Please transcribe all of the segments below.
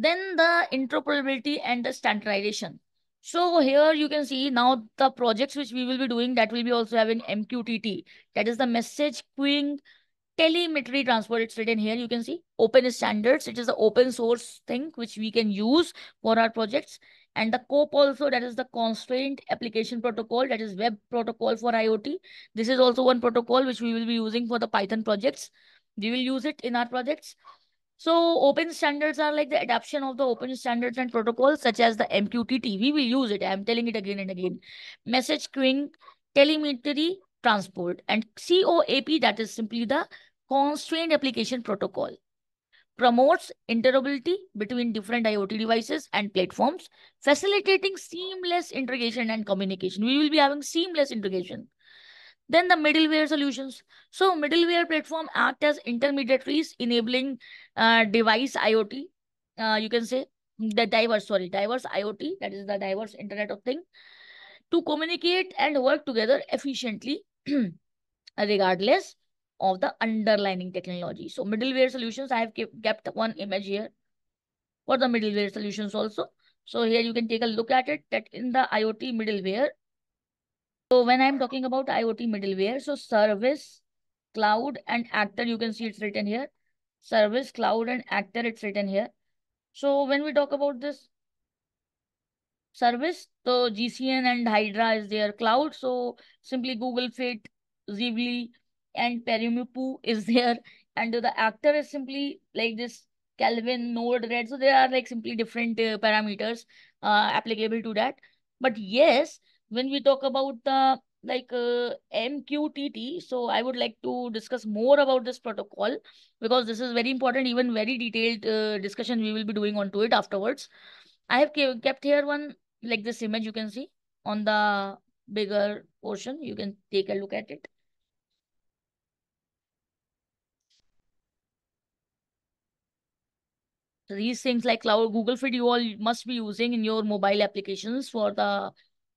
Then the interoperability and the standardization. So here you can see now the projects which we will be doing, that will be also having MQTT. That is the message queuing telemetry transfer. It's written here. You can see open standards. It is the open source thing which we can use for our projects. And the CoAP also, that is the constraint application protocol. That is web protocol for IoT. This is also one protocol which we will be using for the Python projects. We will use it in our projects. So open standards are like the adoption of the open standards and protocols such as the MQTT. We will use it. I am telling it again and again. Message queuing, telemetry transport, and CoAP, that is simply the constraint application protocol. Promotes interoperability between different IoT devices and platforms, facilitating seamless integration and communication. We will be having seamless integration. Then the middleware solutions. So middleware platform act as intermediaries enabling device IoT. You can say the diverse IoT, that is the diverse Internet of Things, to communicate and work together efficiently regardless of the underlying technology. So middleware solutions, I have kept one image here for the middleware solutions also. So here you can take a look at it, that in the IoT middleware. So when I'm talking about IoT middleware, so service, cloud and actor, you can see it's written here. Service, cloud and actor, it's written here. So when we talk about this service, so GCN and Hydra is their cloud. So simply Google Fit, Zibli and Perimupu is there. And the actor is simply like this Kelvin, Node, Red. So there are like simply different parameters applicable to that. But yes, when we talk about the MQTT, so I would like to discuss more about this protocol because this is very important, even very detailed discussion we will be doing onto it afterwards. I have kept here one like this image, you can see on the bigger portion. You can take a look at it. So these things like cloud, Google Fit, you all must be using in your mobile applications for the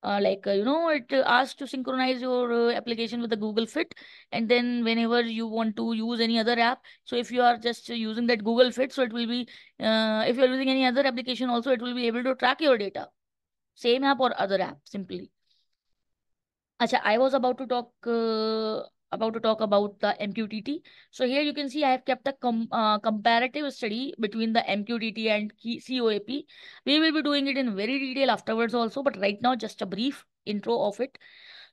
it asks to synchronize your application with the Google Fit, and then whenever you want to use any other app, so if you are just using that Google Fit, so it will be, if you are using any other application also, it will be able to track your data, same app or other app simply. Achha, I was about to talk about the MQTT. So here you can see I have kept a comparative study between the MQTT and CoAP. We will be doing it in very detail afterwards also, but right now just a brief intro of it.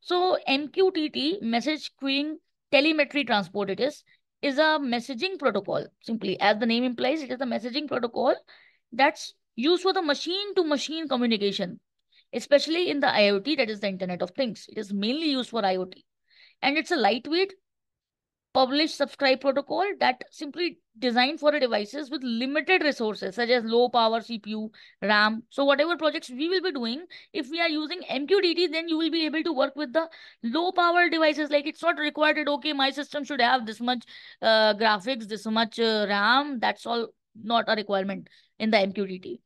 So MQTT, message queuing telemetry transport, it is a messaging protocol. Simply as the name implies, it is the messaging protocol that's used for the machine-to-machine communication, especially in the IoT, that is the Internet of Things. It is mainly used for IoT. And it's a lightweight publish-subscribe protocol that simply designed for devices with limited resources such as low power, CPU, RAM. So whatever projects we will be doing, if we are using MQTT, then you will be able to work with the low power devices. Like it's not required that, okay, my system should have this much graphics, this much RAM. That's all not a requirement in the MQTT.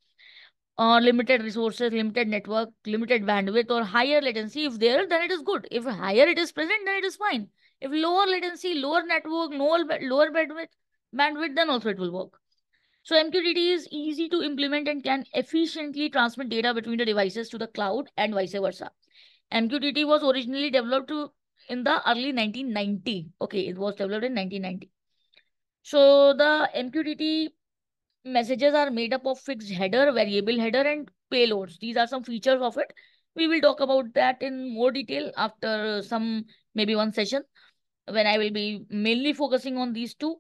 Or limited resources, limited network, limited bandwidth or higher latency. If there, then it is good. If higher it is present, then it is fine. If lower latency, lower network, lower bandwidth, then also it will work. So MQTT is easy to implement and can efficiently transmit data between the devices to the cloud and vice versa. MQTT was originally developed in the early 1990s. Okay, it was developed in 1990. So the MQTT messages are made up of fixed header, variable header and payloads. These are some features of it. We will talk about that in more detail after some, maybe one session, when I will be mainly focusing on these two.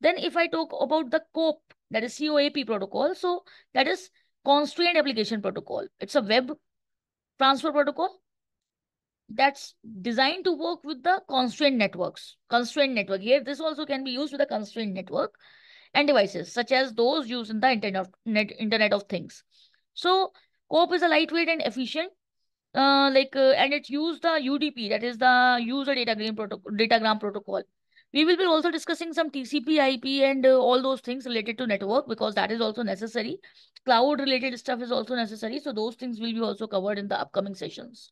Then if I talk about the CoAP, that is CoAP protocol. So that is constraint application protocol. It's a web transfer protocol that's designed to work with the constraint networks. Constraint network here, this also can be used with a constraint network and devices such as those used in the Internet of Things. So CoAP is a lightweight and efficient, and it used the UDP, that is the user datagram protocol. We will be also discussing some TCP/IP and all those things related to network because that is also necessary. Cloud related stuff is also necessary. So those things will be also covered in the upcoming sessions.